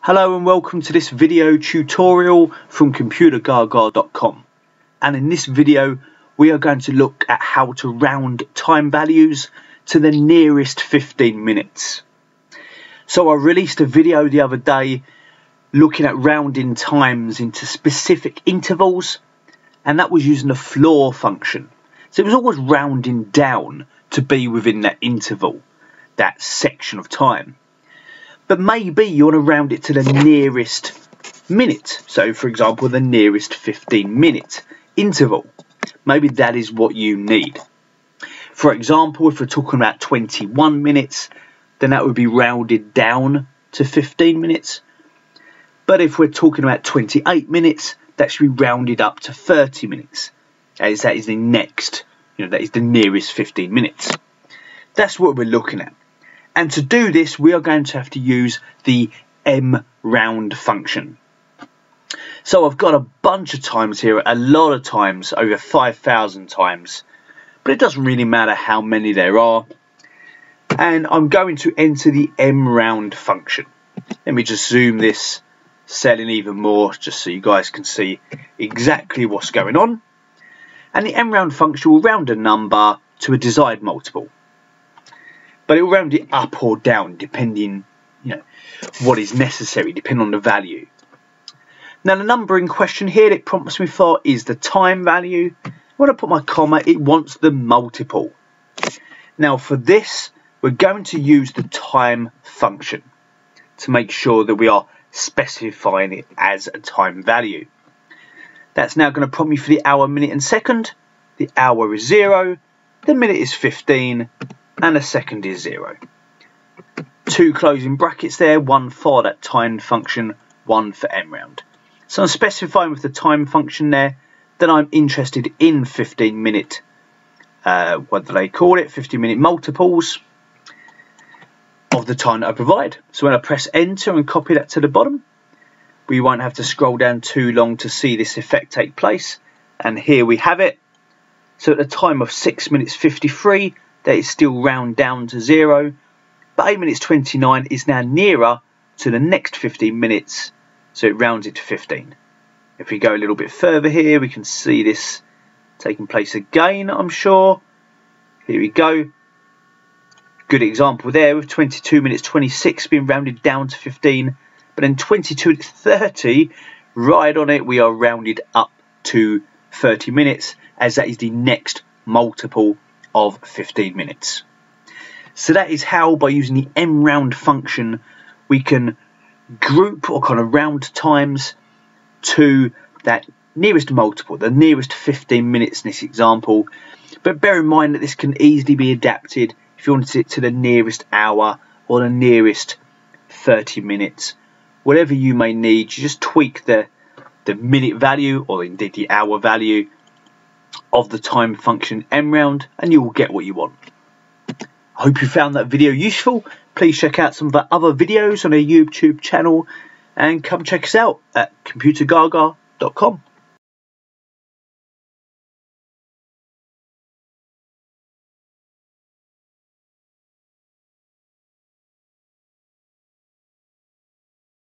Hello and welcome to this video tutorial from ComputerGaga.com, and in this video we are going to look at how to round time values to the nearest 15 minutes. So I released a video the other day looking at rounding times into specific intervals, and that was using the floor function. So it was always rounding down to be within that interval, that section of time. But maybe you want to round it to the nearest minute. So, for example, the nearest 15-minute interval. Maybe that is what you need. For example, if we're talking about 21 minutes, then that would be rounded down to 15 minutes. But if we're talking about 28 minutes, that should be rounded up to 30 minutes. As that is the next, that is the nearest 15 minutes. That's what we're looking at. And to do this, we are going to have to use the MROUND function. So I've got a bunch of times here, a lot of times, over 5,000 times. But it doesn't really matter how many there are. And I'm going to enter the MROUND function. Let me just zoom this cell in even more, just so you guys can see exactly what's going on. And the MROUND function will round a number to a desired multiple. But it will round it up or down depending, what is necessary, depending on the value. Now, the number in question here that prompts me for is the time value. When I put my comma, it wants the multiple. Now, for this, we're going to use the time function to make sure that we are specifying it as a time value. That's now going to prompt me for the hour, minute, and second. The hour is 0, the minute is 15. And a second is 0. Two closing brackets there, one for that time function, one for MROUND. So I'm specifying with the time function there that I'm interested in 15-minute, 15-minute multiples of the time that I provide. So when I press enter and copy that to the bottom, we won't have to scroll down too long to see this effect take place. And here we have it. So at the time of 6 minutes 53, that is still round down to 0, but 8 minutes 29 is now nearer to the next 15 minutes, so it rounds it to 15. If we go a little bit further here, we can see this taking place again, I'm sure. Here we go. Good example there with 22 minutes 26 being rounded down to 15, but then 22 minutes 30, right on it, we are rounded up to 30 minutes, as that is the next multiple of 15 minutes. So that is how, by using the MROUND function, we can group or kind of round times to that nearest multiple, the nearest 15 minutes in this example. But bear in mind that this can easily be adapted if you wanted it to the nearest hour or the nearest 30 minutes. Whatever you may need, you just tweak the minute value, or indeed the hour value, of the time function MROUND, and you will get what you want. I hope you found that video useful. Please check out some of our other videos on our YouTube channel, and come check us out at ComputerGaga.com.